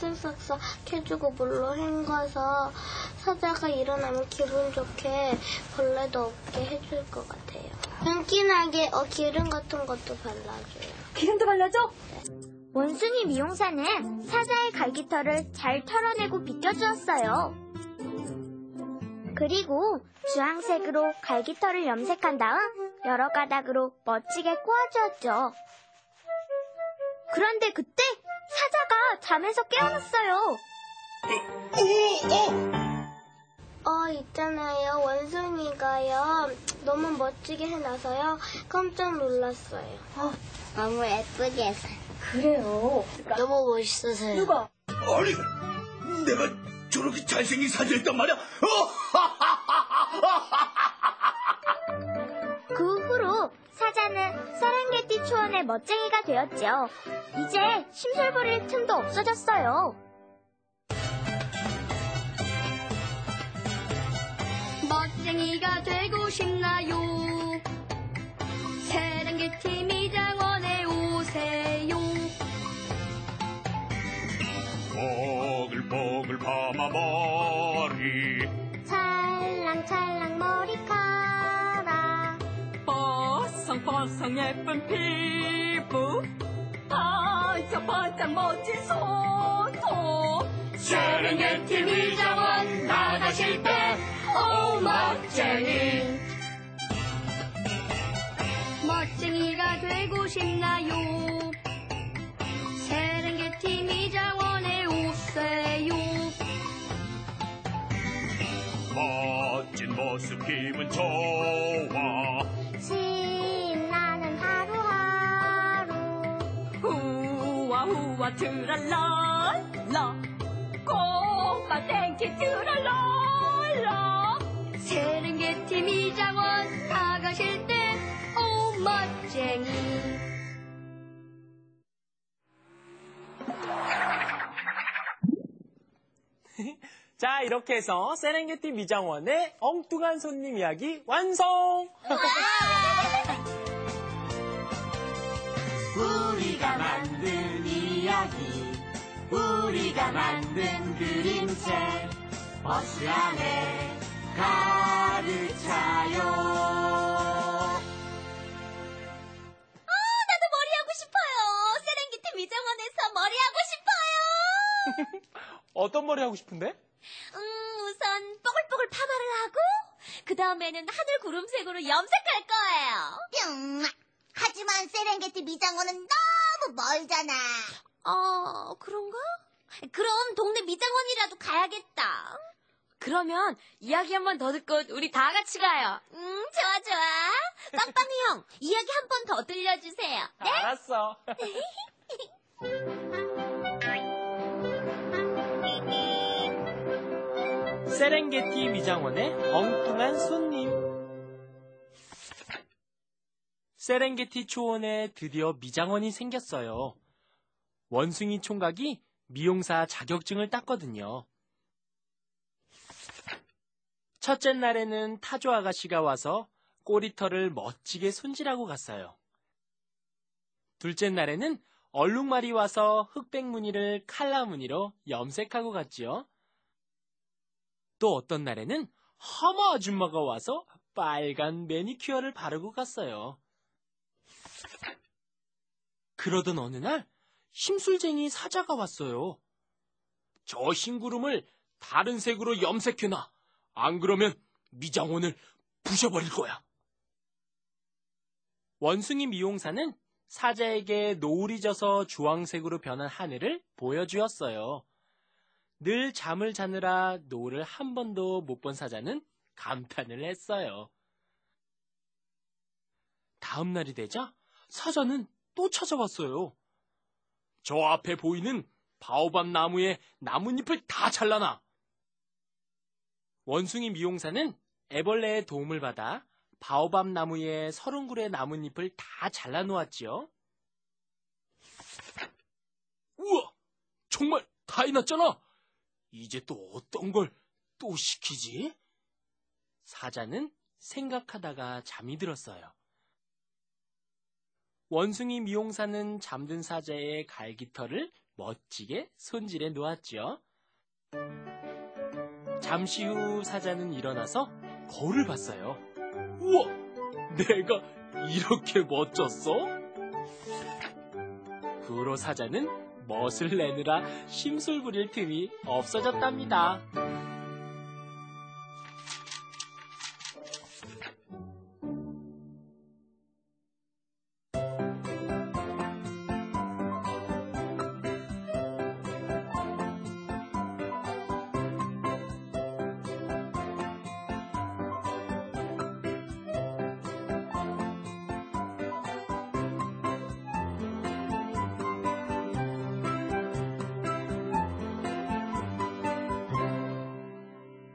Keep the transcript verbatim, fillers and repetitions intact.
쓱싹싹 해주고 물로 헹궈서 사자가 일어나면 기분 좋게 벌레도 없게 해줄 것 같아요. 윤기나게 어, 기름 같은 것도 발라줘요. 기름도 발라줘? 네. 원숭이 미용사는 사자의 갈기털을 잘 털어내고 빗겨주었어요. 그리고 주황색으로 갈기털을 염색한 다음 여러 가닥으로 멋지게 꼬아주었죠. 그런데 그때 사자가 잠에서 깨어났어요. 어 있잖아요. 원숭이가요 너무 멋지게 해놔서요 깜짝 놀랐어요. 어, 너무 예쁘게 해서. 그래요. 그러니까. 너무 멋있으세요. 누가? 아니, 내가 저렇게 잘생긴 사자였단 말이야? 그 후로 사자는 세렝게티 초원의 멋쟁이가 되었죠. 이제 심술 부릴 틈도 없어졌어요. 멋쟁이가 되고 싶나요? 세렝게티 미장원에 오세요. 보글보글 파마머리 찰랑찰랑 머리카락 뽀송뽀송 예쁜 피부 반짝반짝 멋진 손톱 세렝게티 미장원 나가실 때 오 멋쟁이 멋쟁이가 되고 싶나요? 세렝게티 미장원에 멋진 모습 기분 좋아 신나는 하루하루 후와 후와 트랄랄라 꼬마 땡키 트랄랄라 세렝게티 미장원 나가실 때 오 멋쟁이 자, 이렇게 해서 세렝게티 미장원의 엉뚱한 손님 이야기 완성! 우리가 만든 이야기, 우리가 만든 그림책, 버스 안에 가득 차요. 어, 나도 머리 하고 싶어요. 세렝게티 미장원에서 머리 하고 싶어요. 어떤 머리 하고 싶은데? 음, 우선 뽀글뽀글 파마를 하고 그 다음에는 하늘 구름색으로 염색할 거예요. 뿅! 하지만 세렝게티 미장원은 너무 멀잖아. 어, 그런가? 그럼 동네 미장원이라도 가야겠다. 그러면 이야기 한 번 더 듣고 우리 다 같이 가요. 음, 좋아 좋아. 빵빵이 형, 이야기 한 번 더 들려주세요. 네? 알았어. 세렝게티 미장원의 엉뚱한 손님. 세렝게티 초원에 드디어 미장원이 생겼어요. 원숭이 총각이 미용사 자격증을 땄거든요. 첫째 날에는 타조 아가씨가 와서 꼬리털을 멋지게 손질하고 갔어요. 둘째 날에는 얼룩말이 와서 흑백 무늬를 칼라 무늬로 염색하고 갔지요. 또 어떤 날에는 하마 아줌마가 와서 빨간 매니큐어를 바르고 갔어요. 그러던 어느 날 심술쟁이 사자가 왔어요. 저 흰구름을 다른 색으로 염색해놔. 안 그러면 미장원을 부셔버릴 거야. 원숭이 미용사는 사자에게 노을이 져서 주황색으로 변한 하늘을 보여주었어요. 늘 잠을 자느라 노을을 한 번도 못 본 사자는 감탄을 했어요. 다음 날이 되자 사자는 또 찾아왔어요. 저 앞에 보이는 바오밥 나무에 나뭇잎을 다 잘라놔. 원숭이 미용사는 애벌레의 도움을 받아 바오밥 나무에 서른 그루의 나뭇잎을 다 잘라놓았지요. 우와! 정말 다 해놨잖아! 이제 또 어떤 걸 또 시키지? 사자는 생각하다가 잠이 들었어요. 원숭이 미용사는 잠든 사자의 갈기털을 멋지게 손질해 놓았죠. 잠시 후 사자는 일어나서 거울을 봤어요. 우와! 내가 이렇게 멋졌어? 그 후로 사자는 멋을 내느라 심술 부릴 틈이 없어졌답니다.